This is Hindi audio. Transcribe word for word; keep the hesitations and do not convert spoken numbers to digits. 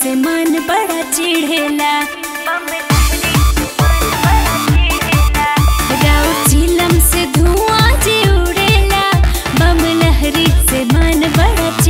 से मन बड़ा चिढ़ेला राउचिलम से धुआं जी उड़ेला बम लहरी से मन बड़ा।